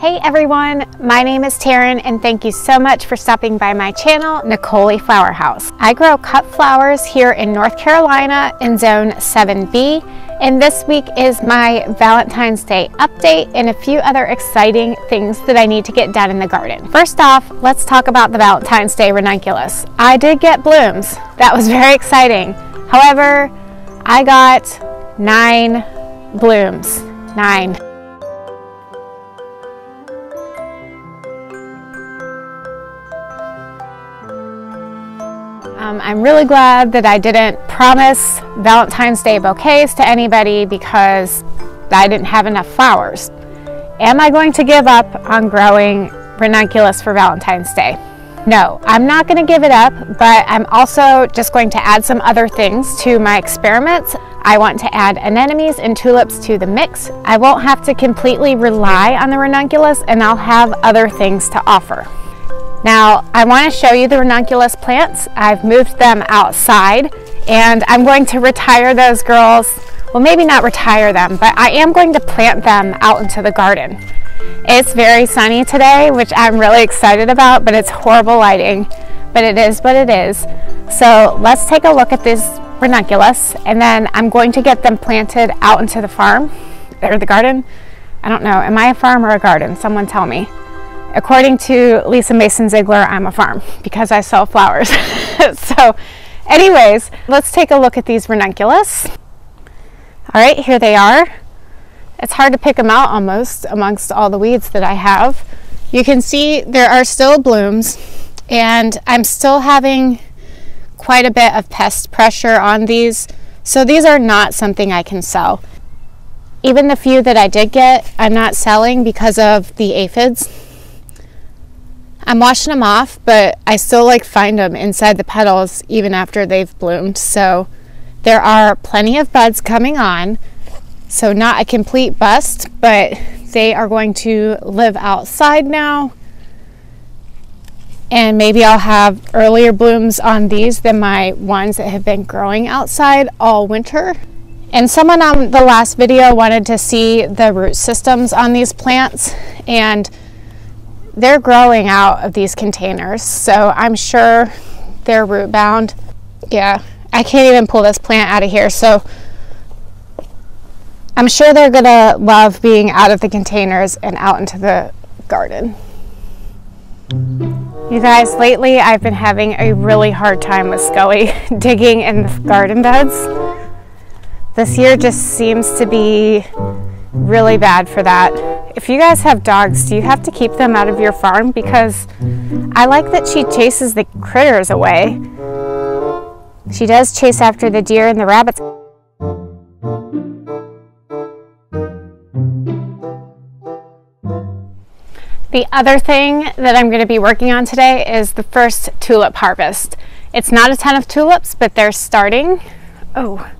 Hey everyone, my name is Taryn and thank you so much for stopping by my channel, Nicolie Flower House. I grow cut flowers here in North Carolina in Zone 7B, and this week is my Valentine's Day update and a few other exciting things that I need to get done in the garden. First off, let's talk about the Valentine's Day ranunculus. I did get blooms. That was very exciting. However, I got 9 blooms, 9. I'm really glad that I didn't promise Valentine's Day bouquets to anybody because I didn't have enough flowers. Am I going to give up on growing ranunculus for Valentine's Day? No, I'm not going to give it up, but I'm also just going to add some other things to my experiments. I want to add anemones and tulips to the mix. I won't have to completely rely on the ranunculus, and I'll have other things to offer. Now, I want to show you the ranunculus plants. I've moved them outside and I'm going to retire those girls. Well, maybe not retire them, but I am going to plant them out into the garden. It's very sunny today, which I'm really excited about, but it's horrible lighting, but it is what it is. So let's take a look at this ranunculus and then I'm going to get them planted out into the farm or the garden. I don't know, am I a farm or a garden? Someone tell me. According to Lisa Mason Ziegler, I'm a farm because I sell flowers. So anyways, let's take a look at these ranunculus. All right, here they are. It's hard to pick them out almost amongst all the weeds that I have. You can see there are still blooms and I'm still having quite a bit of pest pressure on these. So these are not something I can sell. Even the few that I did get, I'm not selling because of the aphids. I'm washing them off, but I still find them inside the petals even after they've bloomed. So there are plenty of buds coming on. So not a complete bust, but they are going to live outside now. And maybe I'll have earlier blooms on these than my ones that have been growing outside all winter. And someone on the last video wanted to see the root systems on these plants, and they're growing out of these containers, so I'm sure they're root bound. Yeah, I can't even pull this plant out of here, so I'm sure they're gonna love being out of the containers and out into the garden. You guys, lately I've been having a really hard time with Scully digging in the garden beds. This year just seems to be really bad for that. If you guys have dogs, do you have to keep them out of your farm? Because I like that she chases the critters away. She does chase after the deer and the rabbits. The other thing that I'm going to be working on today is the first tulip harvest. It's not a ton of tulips, but they're starting. Oh.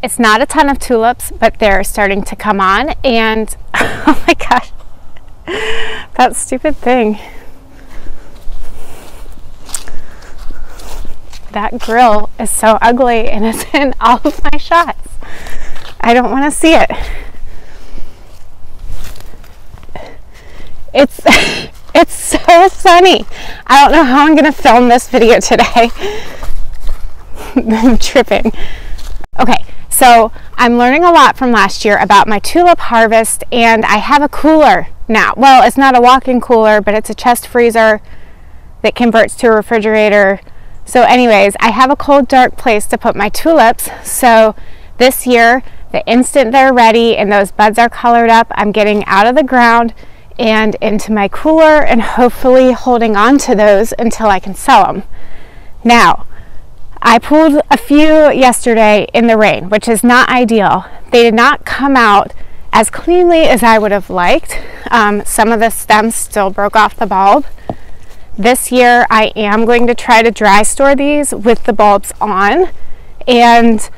It's not a ton of tulips, but they're starting to come on, and oh my gosh, that stupid thing. That grill is so ugly and it's in all of my shots. I don't want to see it. It's so sunny. I don't know how I'm going to film this video today. I'm tripping. Okay. So I'm learning a lot from last year about my tulip harvest, and I have a cooler now. Well, it's not a walk-in cooler, but it's a chest freezer that converts to a refrigerator. So anyways, I have a cold, dark place to put my tulips. So this year, the instant they're ready and those buds are colored up, I'm getting out of the ground and into my cooler and hopefully holding on to those until I can sell them. Now, I pulled a few yesterday in the rain, which is not ideal. They did not come out as cleanly as I would have liked. Some of the stems still broke off the bulb. This year, I am going to try to dry store these with the bulbs on, and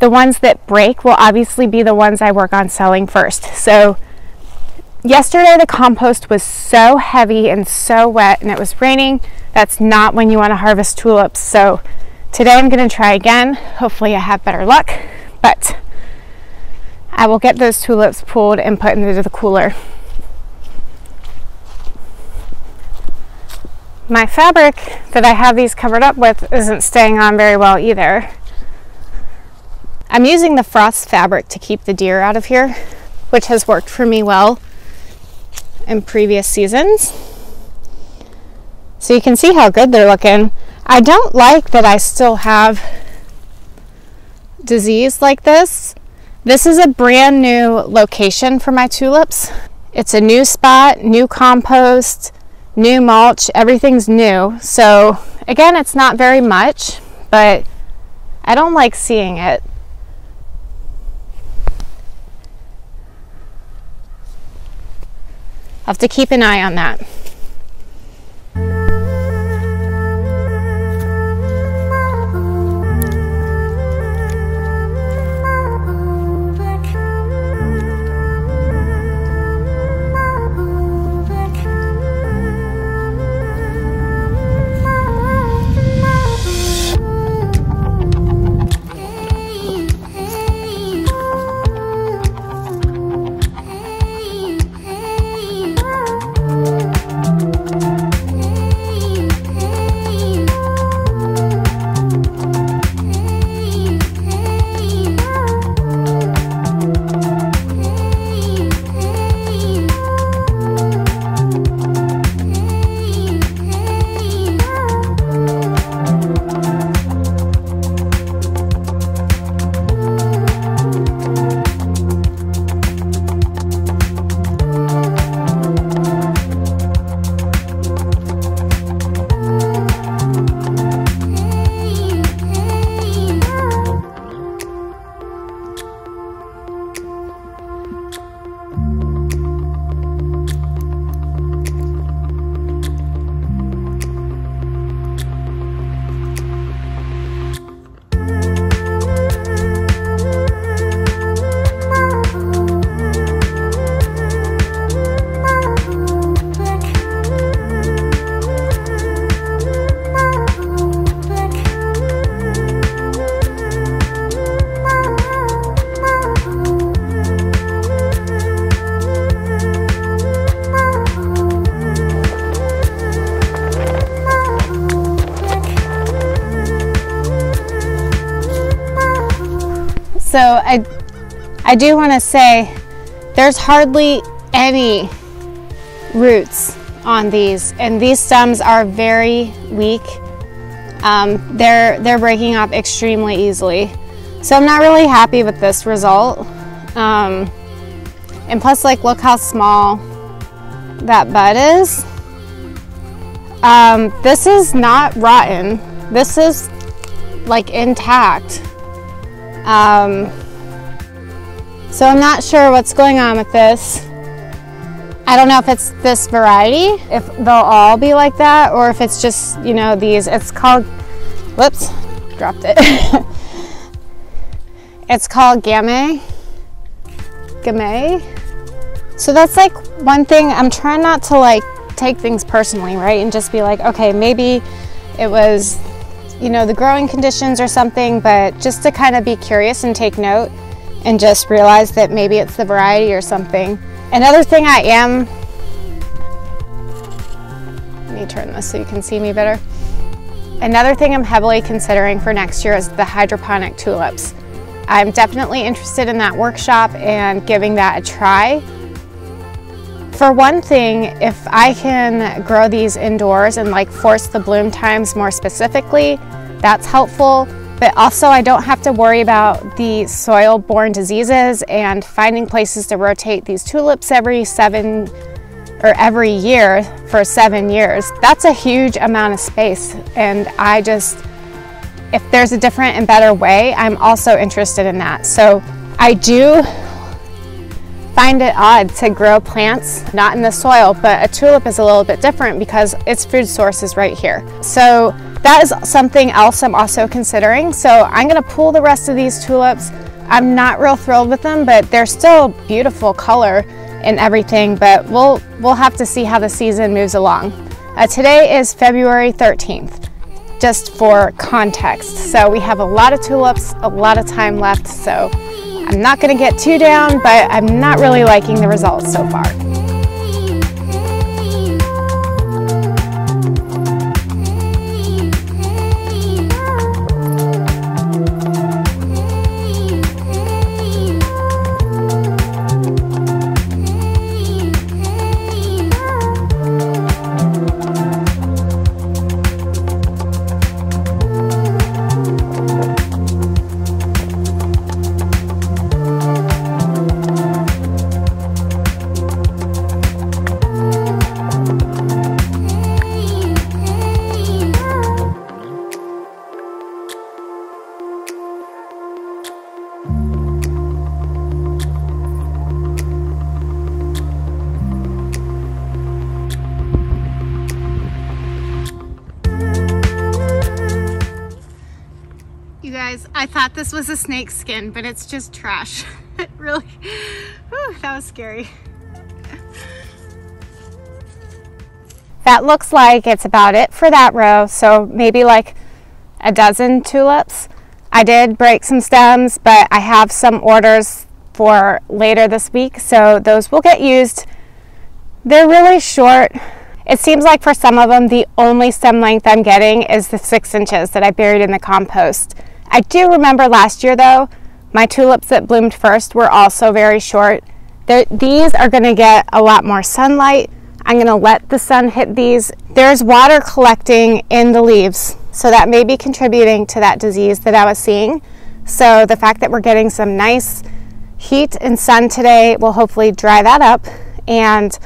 the ones that break will obviously be the ones I work on selling first. So yesterday, the compost was so heavy and so wet, and it was raining. That's not when you want to harvest tulips. So Today I'm going to try again. Hopefully I have better luck, but I will get those tulips pulled and put into the cooler. My fabric that I have these covered up with isn't staying on very well either. I'm using the frost fabric to keep the deer out of here, which has worked for me well in previous seasons. So you can see how good they're looking. I don't like that I still have disease like this. This is a brand new location for my tulips. It's a new spot, new compost, new mulch, everything's new. So again, it's not very much, but I don't like seeing it. I'll have to keep an eye on that. So I do want to say there's hardly any roots on these, and these stems are very weak. They're breaking off extremely easily. So I'm not really happy with this result. And plus, like, look how small that bud is. This is not rotten. This is like intact. So I'm not sure what's going on with this. I don't know if it's this variety, if they'll all be like that, or if it's just, you know, these. It's called, whoops, dropped it. It's called Gamay. Gamay. So that's like one thing. I'm trying not to like take things personally, right? And just be like, okay, maybe it was, you know, the growing conditions or something, but just to kind of be curious and take note and just realize that maybe it's the variety or something. Another thing I am, let me turn this so you can see me better. Another thing I'm heavily considering for next year is the hydroponic tulips. I'm definitely interested in that workshop and giving that a try. For one thing, if I can grow these indoors and like force the bloom times more specifically, that's helpful. But also I don't have to worry about the soil-borne diseases and finding places to rotate these tulips every year for 7 years. That's a huge amount of space. And I just, if there's a different and better way, I'm also interested in that. So I do find it odd to grow plants not in the soil, but a tulip is a little bit different because its food source is right here. So that is something else I'm also considering. So I'm gonna pull the rest of these tulips. I'm not real thrilled with them, but they're still beautiful color and everything, but we'll have to see how the season moves along. Today is February 13th. just for context. So we have a lot of tulips, a lot of time left, so I'm not going to get too down, but I'm not really liking the results so far. I thought this was a snake skin, but it's just trash. It really, whew, that was scary. That looks like it's about it for that row, so maybe like a dozen tulips. I did break some stems, but I have some orders for later this week, so those will get used. They're really short. It seems like for some of them, the only stem length I'm getting is the 6 inches that I buried in the compost. I do remember last year though, my tulips that bloomed first were also very short. These are going to get a lot more sunlight. I'm going to let the sun hit these. There's water collecting in the leaves, so that may be contributing to that disease that I was seeing. So the fact that we're getting some nice heat and sun today will hopefully dry that up, and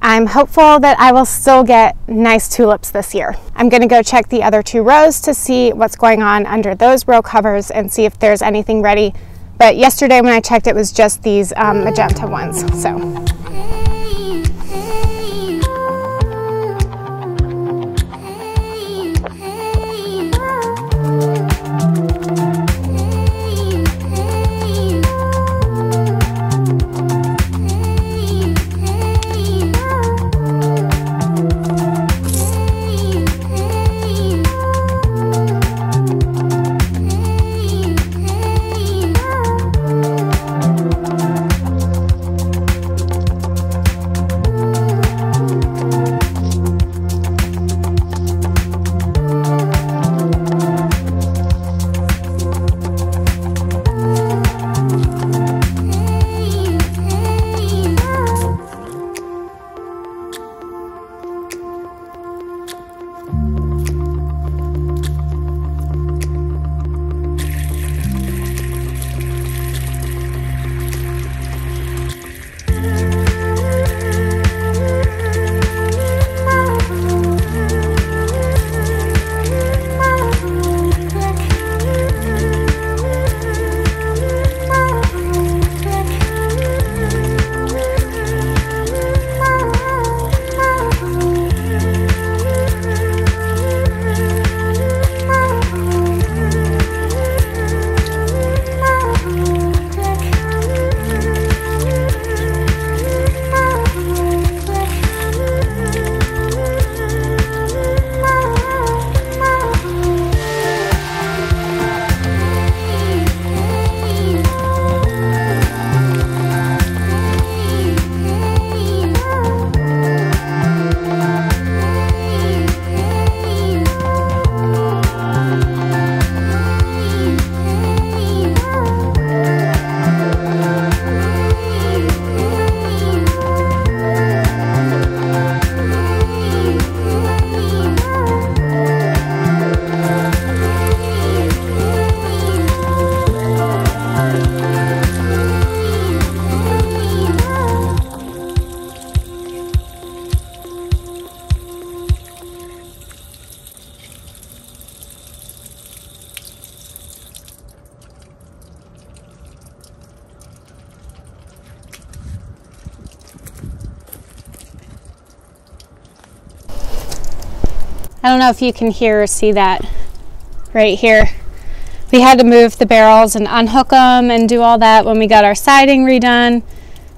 I'm hopeful that I will still get nice tulips this year. I'm going to go check the other two rows to see what's going on under those row covers and see if there's anything ready. But yesterday when I checked, it was just these magenta ones. So. I don't know if you can hear or see that right here. We had to move the barrels and unhook them and do all that when we got our siding redone,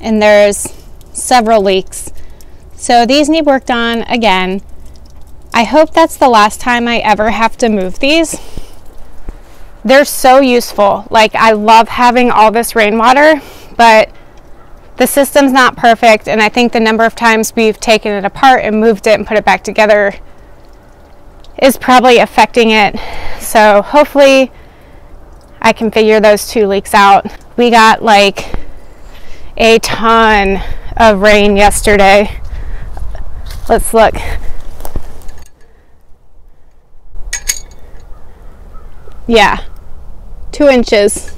and there's several leaks. So these need worked on again. I hope that's the last time I ever have to move these. They're so useful. Like, I love having all this rainwater, but the system's not perfect, and I think the number of times we've taken it apart and moved it and put it back together is probably affecting it. So hopefully I can figure those two leaks out. We got like a ton of rain yesterday. Let's look. Yeah, 2 inches.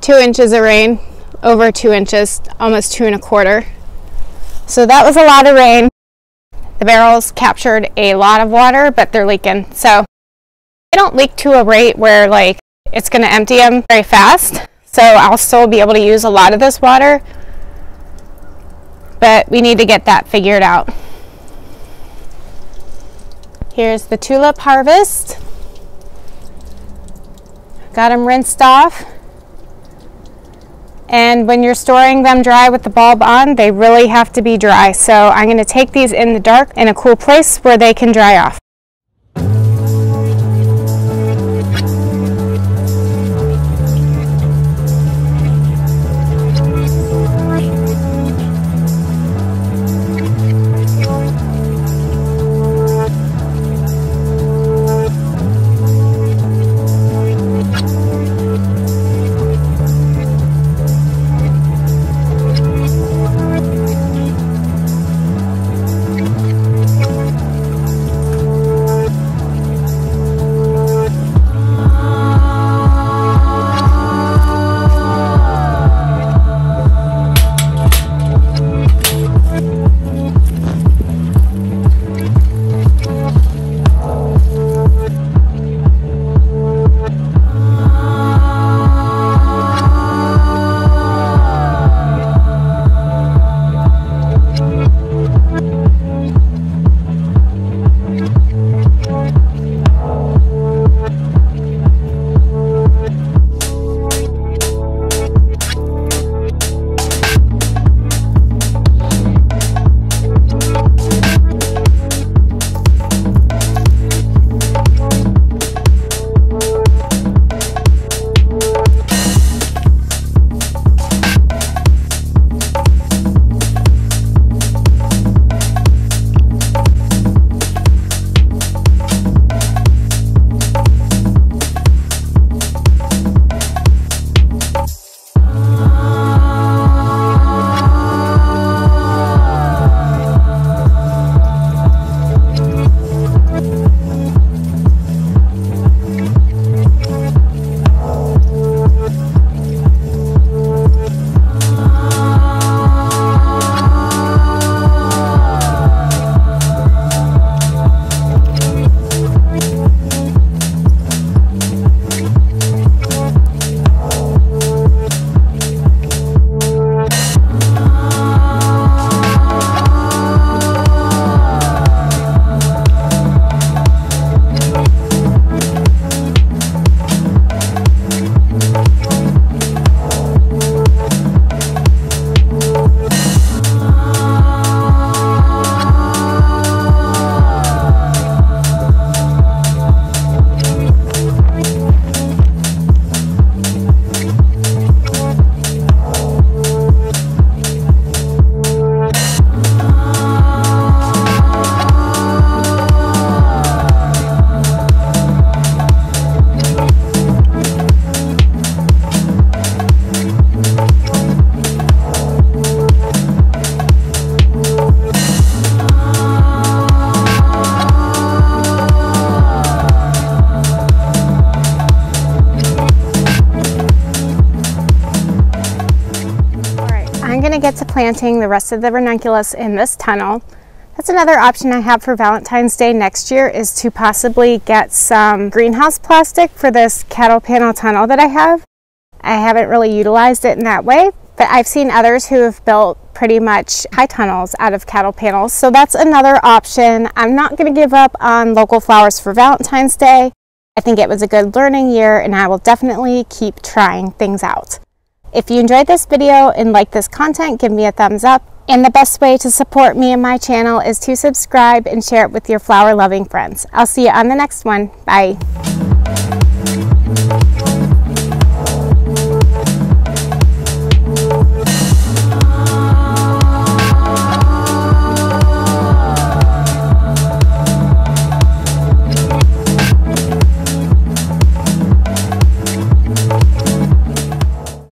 2 inches of rain, over 2 inches, almost 2 1/4. So that was a lot of rain. The barrels captured a lot of water, but they're leaking. So they don't leak to a rate where like it's gonna empty them very fast. So I'll still be able to use a lot of this water, but we need to get that figured out. Here's the tulip harvest. Got them rinsed off. And when you're storing them dry with the bulb on, they really have to be dry. So I'm going to take these in the dark in a cool place where they can dry off. To planting the rest of the ranunculus in this tunnel. That's another option I have for Valentine's Day next year, is to possibly get some greenhouse plastic for this cattle panel tunnel that I have. I haven't really utilized it in that way, but I've seen others who have built pretty much high tunnels out of cattle panels. So that's another option. I'm not going to give up on local flowers for Valentine's Day. I think it was a good learning year, and I will definitely keep trying things out. If you enjoyed this video and like this content, give me a thumbs up. And the best way to support me and my channel is to subscribe and share it with your flower loving friends. I'll see you on the next one. Bye.